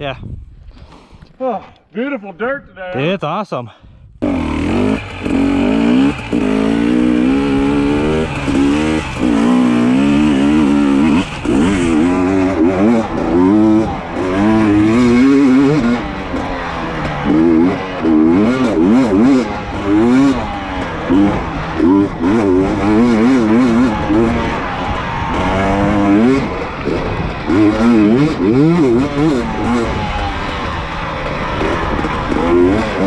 Yeah. Oh, beautiful dirt today. It's awesome.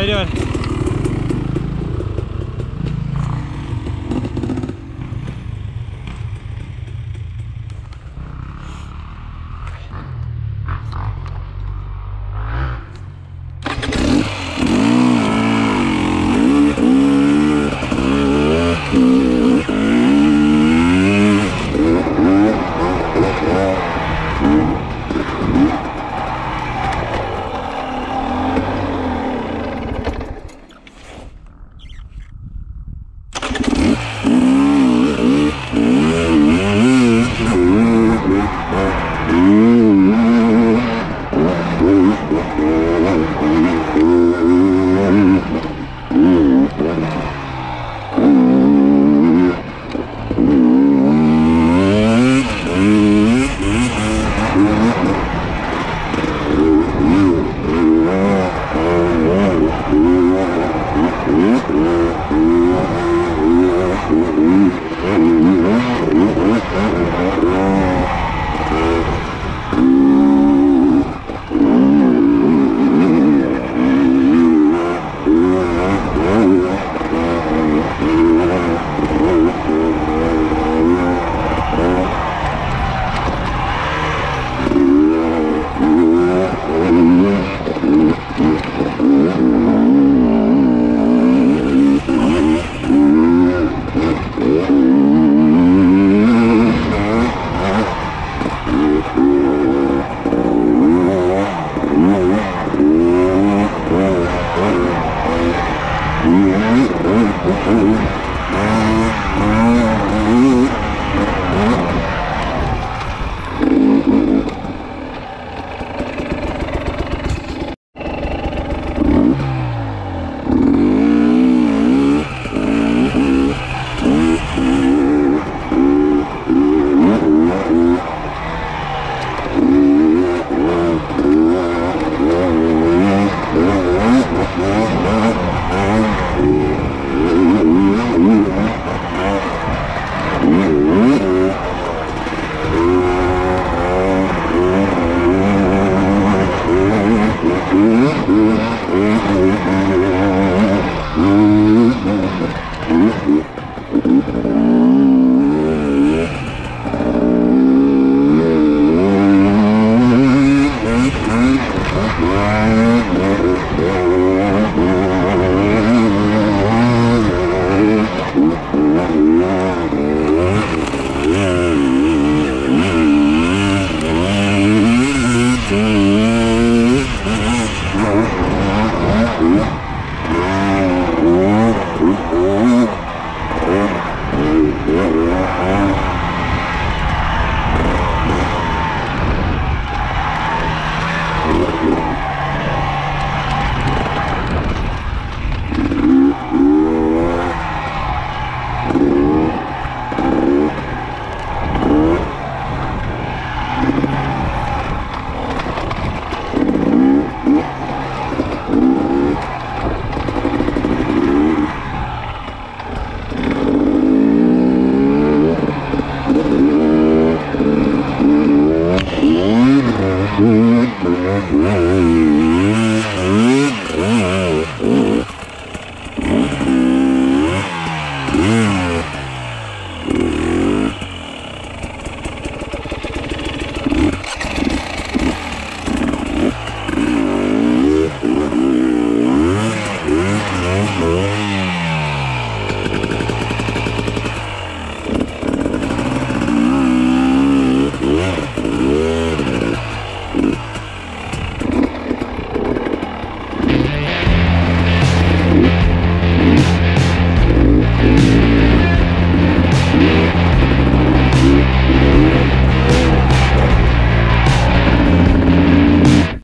How you doing? Ooh.